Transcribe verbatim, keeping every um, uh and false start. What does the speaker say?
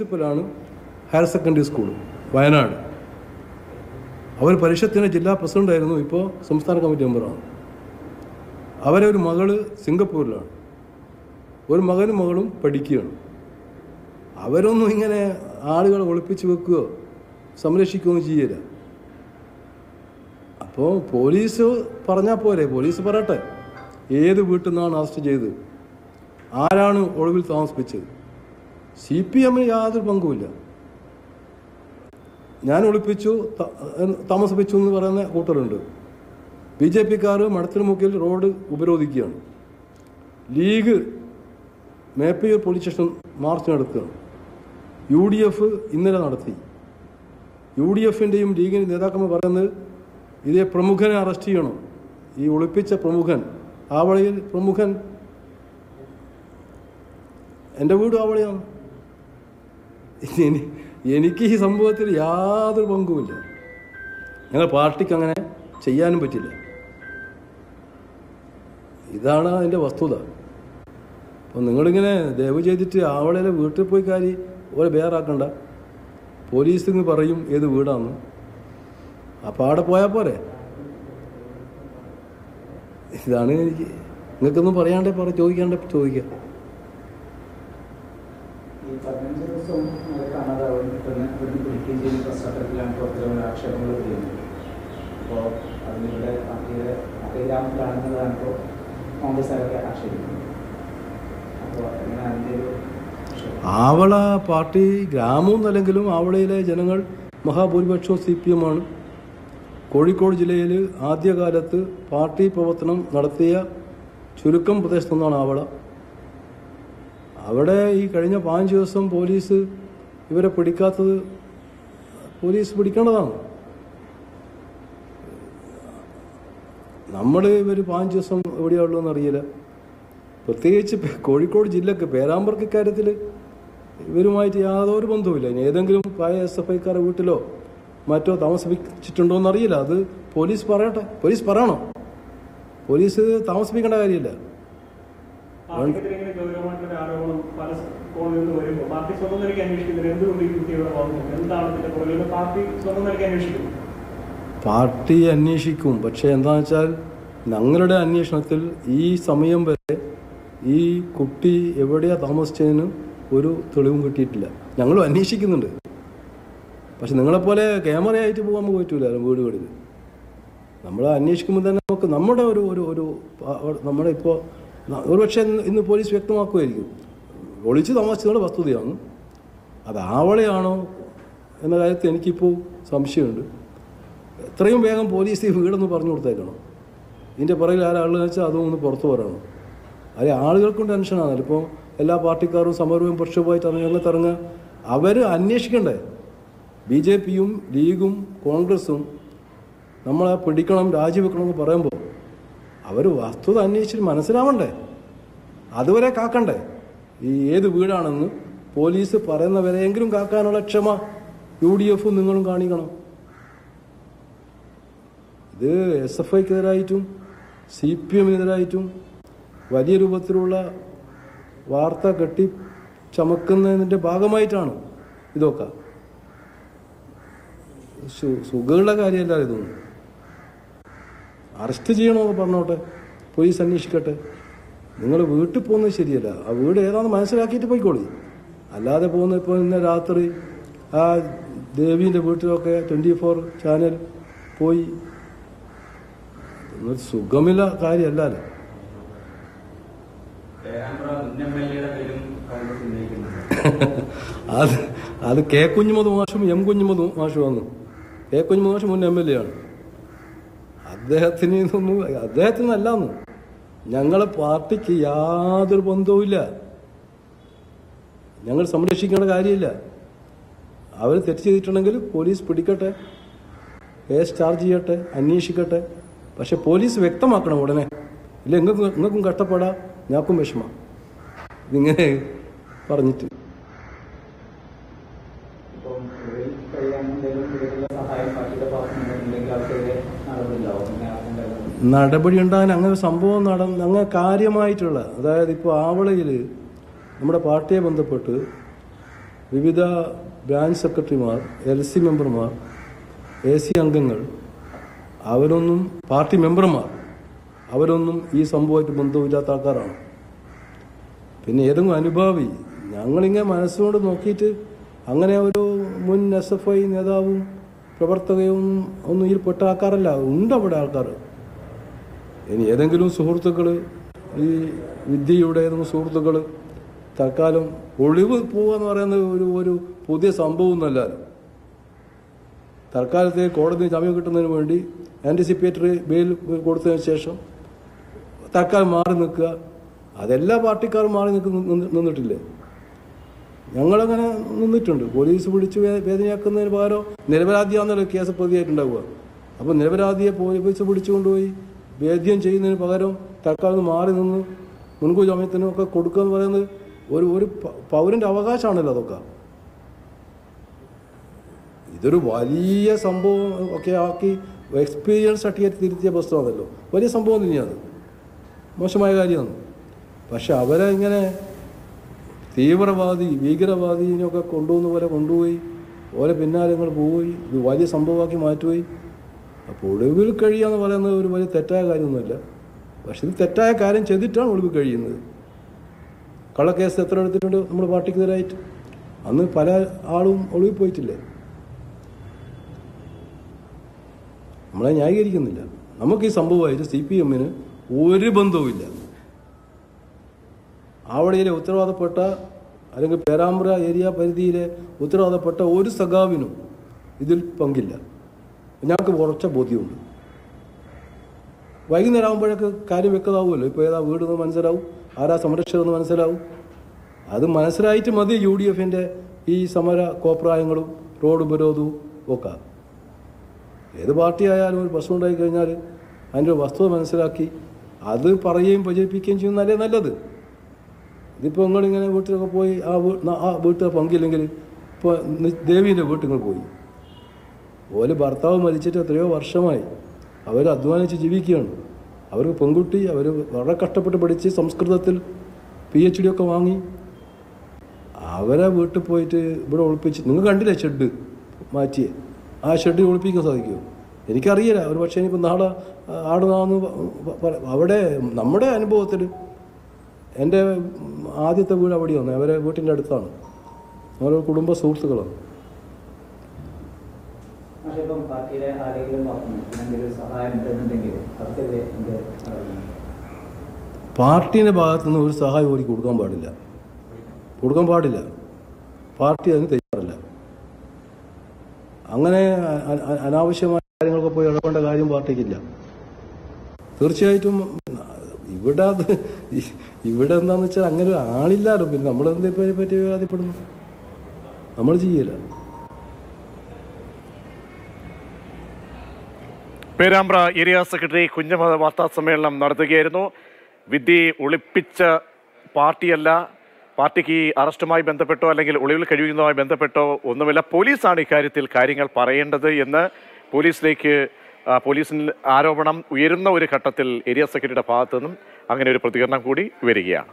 പ്രിൻസിപ്പലാണ് higher secondary school Wayanad. അവർ പരിഷത്തിൻ്റെ ജില്ലാ പ്രസിഡൻ്റായിരുന്നു, ഇപ്പോൾ സംസ്ഥാന കമ്മിറ്റി മെമ്പറാണ്. അവരെ ഒരു മകൾ സിംഗപ്പൂരിലാണ്, ഒരു മകനും മകളും പഠിക്കുകയാണ്. അവരൊന്നും ഇങ്ങനെ ആളുകളെ ഒളിപ്പിച്ച് വെക്കുകയോ സംരക്ഷിക്കുകയോ ചെയ്യില്ല. അപ്പോൾ പോലീസ് പറഞ്ഞാൽ പോരെ, പോലീസ് പറയട്ടെ ഏത് വീട്ടിൽ നിന്നാണ് അറസ്റ്റ് ചെയ്തത്, ആരാണ് ഒളിവിൽ താമസിപ്പിച്ചത്. സി പി എമ്മിന് യാതൊരു പങ്കുമില്ല. ഞാൻ ഒളിപ്പിച്ചു താമസിപ്പിച്ചു എന്ന് പറയുന്ന കൂട്ടരുണ്ട്. ബി ജെ പിക്കാർ മടത്തിനുമുക്കിൽ റോഡ് ഉപരോധിക്കുകയാണ്. League Meppayur police station march നടത്തുകയാണ്. യു ഡി എഫ് ഇന്നലെ നടത്തി. യു ഡി എഫിൻ്റെയും ലീഗിൻ്റെയും നേതാക്കന്മാർ പറയുന്നത് ഇതേ പ്രമുഖനെ അറസ്റ്റ് ചെയ്യണം, ഈ ഒളിപ്പിച്ച പ്രമുഖൻ, ആ വഴിയിൽ പ്രമുഖൻ. എൻ്റെ വീടും ആ വഴിയാണ്. എനിക്ക് ഈ സംഭവത്തിൽ യാതൊരു പങ്കുമില്ല. ഞങ്ങൾ പാർട്ടിക്ക് അങ്ങനെ ചെയ്യാനും പറ്റില്ല. ഇതാണ് അതിൻ്റെ വസ്തുത. അപ്പോൾ നിങ്ങളിങ്ങനെ ദയവ് ചെയ്തിട്ട് ആവളെ വീട്ടിൽ പോയി കാര്യം ഓരോ ബേറാക്കണ്ട. പോലീസിന്ന് പറയും ഏത് വീടാണെന്ന്. അപ്പോൾ അവിടെ പോയാൽ പോരെ. ഇതാണ് എനിക്ക് നിങ്ങൾക്കൊന്നും പറയാണ്ടേ പറ ചോദിക്കാണ്ടേ ചോദിക്കാം. ആവള പാർട്ടി ഗ്രാമം അല്ലെങ്കിലും ആവളയിലെ ജനങ്ങൾ മഹാഭൂരിപക്ഷവും സി പി എം ആണ്. കോഴിക്കോട് ജില്ലയിൽ ആദ്യകാലത്ത് പാർട്ടി പ്രവർത്തനം നടത്തിയ ചുരുക്കം പ്രദേശത്തു നിന്നാണ് ആവള. അവിടെ ഈ കഴിഞ്ഞ പതിനഞ്ച് ദിവസം പോലീസ് ഇവരെ പിടിക്കാത്തത് പോലീസ് പിടിക്കേണ്ടതാണ്. നമ്മൾ ഇവർ പതിനഞ്ച് ദിവസം എവിടെയാണുള്ളതെന്ന് അറിയില്ല. പ്രത്യേകിച്ച് കോഴിക്കോട് ജില്ലക്ക് പേരാമ്പ്രക്ക് ഇക്കാര്യത്തിൽ ഇവരുമായിട്ട് യാതൊരു ബന്ധവുമില്ല. ഇനി ഏതെങ്കിലും പഴയ എസ് എഫ് ഐക്കാരുടെ വീട്ടിലോ മറ്റോ താമസിപ്പിച്ചിട്ടുണ്ടോ എന്നറിയില്ല. അത് പോലീസ് പറയട്ടെ, പോലീസ് പറയണോ, പോലീസ് താമസിപ്പിക്കേണ്ട കാര്യമില്ല. പാർട്ടി അന്വേഷിക്കും. പക്ഷെ എന്താണെന്ന് വെച്ചാൽ ഞങ്ങളുടെ അന്വേഷണത്തിൽ ഈ സമയം വരെ ഈ കുട്ടി എവിടെയാണ് താമസിച്ചതിന് ഒരു തെളിവും കിട്ടിയിട്ടില്ല. ഞങ്ങളും അന്വേഷിക്കുന്നുണ്ട്. പക്ഷെ നിങ്ങളെപ്പോലെ ക്യാമറയായിട്ട് പോകാൻ നമുക്ക് പറ്റൂല. വീട് വീടിൽ നമ്മൾ അന്വേഷിക്കുമ്പോൾ തന്നെ നമുക്ക് നമ്മുടെ ഒരു ഒരു ഒരു നമ്മുടെ ഇപ്പോൾ ഒരു പക്ഷേ ഇന്ന് പോലീസ് വ്യക്തമാക്കുമായിരിക്കും ഒളിച്ച് താമസിച്ചതുകൊണ്ട് വസ്തുതയാണ്. അത് ആവളയാണോ എന്ന കാര്യത്തിൽ എനിക്കിപ്പോൾ സംശയമുണ്ട്. എത്രയും വേഗം പോലീസ് ഈ വീടൊന്ന് പറഞ്ഞു കൊടുത്തേക്കണം. ഇതിൻ്റെ പുറകിൽ ആരാളെന്ന് വെച്ചാൽ അതും ഒന്ന് പുറത്തു പറയണം. അത് ആളുകൾക്കും ടെൻഷനാണ്. ഇപ്പോൾ എല്ലാ പാർട്ടിക്കാരും സമരവും പ്രക്ഷോഭമായിട്ട് ഇറങ്ങി ഇറങ്ങുക. അവർ അന്വേഷിക്കണ്ടേ. ബി ജെ പിയും ലീഗും കോൺഗ്രസും നമ്മളെ പിടിക്കണം രാജിവെക്കണം എന്ന് പറയുമ്പോൾ അവർ വസ്തുത അന്വേഷിച്ചിട്ട് മനസ്സിലാവണ്ടേ. അതുവരെ കാക്കണ്ടേ. ഈ ഏത് വീടാണെന്ന് പോലീസ് പറയുന്നവരെയെങ്കിലും കാക്കാനുള്ള ക്ഷമ യു ഡി എഫും നിങ്ങളും കാണിക്കണം. ഇത് എസ് എഫ് ഐക്കെതിരായിട്ടും സി പി എമ്മിനെതിരായിട്ടും വലിയ രൂപത്തിലുള്ള വാർത്ത കെട്ടി ചമക്കുന്നതിൻ്റെ ഭാഗമായിട്ടാണ് ഇതൊക്കെ. സു സുഖമുള്ള കാര്യമല്ല ഇതൊന്നും. അറസ്റ്റ് ചെയ്യണമെന്ന് പറഞ്ഞോട്ടെ, പോലീസ് അന്വേഷിക്കട്ടെ. നിങ്ങൾ വീട്ടിൽ പോകുന്നത് ശരിയല്ല. ആ വീട് ഏതാണെന്ന് മനസ്സിലാക്കിയിട്ട് പോയിക്കോളി. അല്ലാതെ പോകുന്ന ഇപ്പോൾ ഇന്ന് രാത്രി ആ ദേവീൻ്റെ വീട്ടിലൊക്കെ ട്വൻറ്റി ഫോർ ചാനൽ പോയി സുഖമില്ല കാര്യമല്ലല്ലോ. അത് അത് കെ കുഞ്ഞുമത് മാഷും എം കുഞ്ഞുമത് മാഷുമാണ്. കെ കുഞ്ഞുമത് മാഷ് മുൻ എം എൽ എ ആണ്. അദ്ദേഹത്തിന് ഇതൊന്നും അദ്ദേഹത്തിനല്ലാന്ന് ഞങ്ങളെ പാർട്ടിക്ക് യാതൊരു ബന്ധവുമില്ല. ഞങ്ങൾ സംരക്ഷിക്കേണ്ട കാര്യമില്ല. അവർ തെറ്റ് ചെയ്തിട്ടുണ്ടെങ്കിൽ പോലീസ് പിടിക്കട്ടെ, കേസ് ചാർജ് ചെയ്യട്ടെ, അന്വേഷിക്കട്ടെ. പക്ഷെ പോലീസ് വ്യക്തമാക്കണം ഉടനെ. ഇല്ല നിങ്ങൾക്ക് നിങ്ങൾക്കും കഷ്ടപ്പെടാം, ഞങ്ങൾക്കും വിഷമം. ഇതിങ്ങനെ പറഞ്ഞിട്ട് നടപടി ഉണ്ടാകാൻ അങ്ങനെ സംഭവം നടന്ന അങ്ങനെ കാര്യമായിട്ടുള്ള, അതായത് ഇപ്പോൾ ആവളയിൽ നമ്മുടെ പാർട്ടിയെ ബന്ധപ്പെട്ട് വിവിധ ബ്രാഞ്ച് സെക്രട്ടറിമാർ, എൽ സി മെമ്പർമാർ, എ സി അംഗങ്ങൾ, അവരൊന്നും പാർട്ടി മെമ്പർമാർ, അവരൊന്നും ഈ സംഭവമായിട്ട് ബന്ധമില്ലാത്ത ആൾക്കാരാണ്. പിന്നെ ഏതെങ്കിലും അനുഭാവി ഞങ്ങളിങ്ങനെ മനസ്സുകൊണ്ട് നോക്കിയിട്ട് അങ്ങനെ ഒരു മുൻ എസ് എഫ് ഐ നേതാവും പ്രവർത്തകയും ഒന്നും ഇതിൽ പെട്ട ആൾക്കാരല്ല. ഉണ്ട് അവിടെ ആൾക്കാർ. ഇനി ഏതെങ്കിലും സുഹൃത്തുക്കൾ, ഈ വിദ്യയുടെ ഏതെങ്കിലും സുഹൃത്തുക്കൾ തൽക്കാലം ഒളിവ് പോവുക എന്ന് പറയുന്നത് ഒരു ഒരു പുതിയ സംഭവമൊന്നുമല്ല. തൽക്കാലത്തെ കോടതി ജാമ്യം കിട്ടുന്നതിന് വേണ്ടി ആൻറ്റിസിപ്പേറ്ററി ബെയിൽ കൊടുത്തതിന് ശേഷം തൽക്കാലം മാറി നിൽക്കുക, അതെല്ലാ പാർട്ടിക്കാരും മാറി നിന്നിട്ടില്ലേ? ഞങ്ങളങ്ങനെ നിന്നിട്ടുണ്ട്. പോലീസ് പിടിച്ച് വേദനയാക്കുന്നതിന് പകരം നിരപരാധിയാണെന്നുള്ള കേസ് പ്രതിയായിട്ടുണ്ടാവുക. അപ്പോൾ നിരപരാധിയെ പോലീസ് പിടിച്ചുകൊണ്ടുപോയി വേദ്യം ചെയ്യുന്നതിന് പകരം തൽക്കാലം മാറി നിന്ന് മുൻകൂർ ജാമ്യത്തിനൊക്കെ കൊടുക്കുക എന്ന് പറയുന്നത് ഒരു ഒരു പൗരൻ്റെ അവകാശമാണല്ലോ. അതൊക്കെ ഇതൊരു വലിയ സംഭവം ഒക്കെ ആക്കി എക്സ്പീരിയൻസ് സർട്ടിഫിക്കറ്റ് തിരുത്തിയ പുസ്തകമാണല്ലോ. വലിയ സംഭവം തന്നെയാണ്, മോശമായ കാര്യമാണ്. പക്ഷെ അവരെ ഇങ്ങനെ തീവ്രവാദി ഭീകരവാദിനെയൊക്കെ കൊണ്ടുപോകുന്ന പോലെ കൊണ്ടുപോയി ഓരോ പിന്നാലെ നിങ്ങൾ പോയി ഇത് വലിയ സംഭവമാക്കി മാറ്റുപോയി. അപ്പോൾ ഒളിവിൽ കഴിയുക എന്ന് പറയുന്നത് ഒരു വലിയ തെറ്റായ കാര്യമൊന്നുമല്ല. പക്ഷെ ഇത് തെറ്റായ കാര്യം ചെയ്തിട്ടാണ് ഒളിവിൽ കഴിയുന്നത്. കള്ളക്കേസ് എത്ര എടുത്തിട്ടുണ്ട് നമ്മുടെ പാർട്ടിക്കെതിരായിട്ട്? അന്ന് പല ആളും ഒളിവിൽ പോയിട്ടില്ലേ? നമ്മളെ ന്യായീകരിക്കുന്നില്ല. നമുക്ക് ഈ സംഭവമായിട്ട് സി പി എമ്മിന് ഒരു ബന്ധവുമില്ല. അവിടെയിലെ ഉത്തരവാദപ്പെട്ട അല്ലെങ്കിൽ പേരാമ്പ്ര ഏരിയ പരിധിയിലെ ഉത്തരവാദപ്പെട്ട ഒരു സഖാവിനും ഇതിൽ പങ്കില്ല. ഞങ്ങൾക്ക് കുറച്ച ബോധ്യമുണ്ട്. വൈകുന്നേരം ആകുമ്പോഴൊക്കെ കാര്യം വ്യക്തമാവുമല്ലോ. ഇപ്പോൾ ഏതാ വീടെന്ന് മനസ്സിലാവും, ആരാ സംരക്ഷകരെന്ന് മനസ്സിലാവും. അത് മനസ്സിലായിട്ട് മതി യു ഡി എഫിൻ്റെ ഈ സമര കോപ്രായങ്ങളും റോഡ് ഉപരോധവും ഒക്കെ. ഏത് പാർട്ടിയായാലും ഒരു പ്രശ്നം ഉണ്ടായിക്കഴിഞ്ഞാൽ അതിൻ്റെ വസ്തുത മനസ്സിലാക്കി അത് പറയുകയും പ്രചരിപ്പിക്കുകയും ചെയ്യുന്നതല്ലേ നല്ലത്. ഇതിപ്പോൾ നിങ്ങളിങ്ങനെ വീട്ടിലൊക്കെ പോയി ആ ആ വീട്ടിലെ പങ്കില്ലെങ്കിൽ ഇപ്പോൾ ദേവീൻ്റെ വീട്ടിൽ പോയി, ഓലെ ഭർത്താവ് മരിച്ചിട്ട് എത്രയോ വർഷമായി, അവർ അധ്വാനിച്ച് ജീവിക്കുകയാണ്. അവർക്ക് പെൺകുട്ടി, അവർ വളരെ കഷ്ടപ്പെട്ട് പഠിച്ച് സംസ്കൃതത്തിൽ പി എച്ച് ഡി ഒക്കെ വാങ്ങി, അവരെ വീട്ടിൽ പോയിട്ട് ഇവിടെ ഒളിപ്പിച്ച്. നിങ്ങൾ കണ്ടില്ലേ ഷെഡ് മാറ്റിയേ? ആ ഷെഡ് ഒളിപ്പിക്കാൻ സാധിക്കുമോ? എനിക്കറിയില്ല. ഒരു പക്ഷേ ഇനിയിപ്പോൾ നാളെ ആടുന്നാന്ന് അവിടെ നമ്മുടെ അനുഭവത്തിൽ എൻ്റെ ആദ്യത്തെ വീട് അവിടെയാണ്, അവരെ വീട്ടിൻ്റെ അടുത്താണ്, ഓരോ കുടുംബ സുഹൃത്തുക്കളാണ്. പാർട്ടീൻ്റെ ഭാഗത്തു നിന്ന് ഒരു സഹായം ഓടി കൊടുക്കാൻ പാടില്ല, കൊടുക്കാൻ പാടില്ല. പാർട്ടി അതിന് തയ്യാറല്ല. അങ്ങനെ അനാവശ്യമായ കാര്യങ്ങളൊക്കെ പോയി ഇടപെടേണ്ട കാര്യം പാർട്ടിക്കില്ല. തീർച്ചയായിട്ടും ഇവിടെ അത് ഇവിടെ എന്താണെന്ന് വെച്ചാൽ അങ്ങനെ ആളില്ലാലോ. പിന്നെ നമ്മളെന്തേ പറ്റി വിവാദപ്പെടുന്നു? നമ്മൾ ചെയ്യില്ല. പേരാമ്പ്ര ഏരിയ സെക്രട്ടറി കുഞ്ഞമത വാർത്താ സമ്മേളനം നടത്തുകയായിരുന്നു. വിദ്യയെ ഒളിപ്പിച്ച പാർട്ടിയല്ല, പാർട്ടിക്ക് ഈ അറസ്റ്റുമായി ബന്ധപ്പെട്ടോ അല്ലെങ്കിൽ ഒളിവിൽ കഴിയുന്നതുമായി ബന്ധപ്പെട്ടോ ഒന്നുമില്ല. പോലീസാണ് ഇക്കാര്യത്തിൽ കാര്യങ്ങൾ പറയേണ്ടത് എന്ന് പോലീസിലേക്ക് പോലീസിൽ ആരോപണം ഉയരുന്ന ഒരു ഘട്ടത്തിൽ ഏരിയ സെക്രട്ടറിയുടെ ഭാഗത്തു നിന്നും അങ്ങനെ ഒരു പ്രതികരണം കൂടി വരികയാണ്.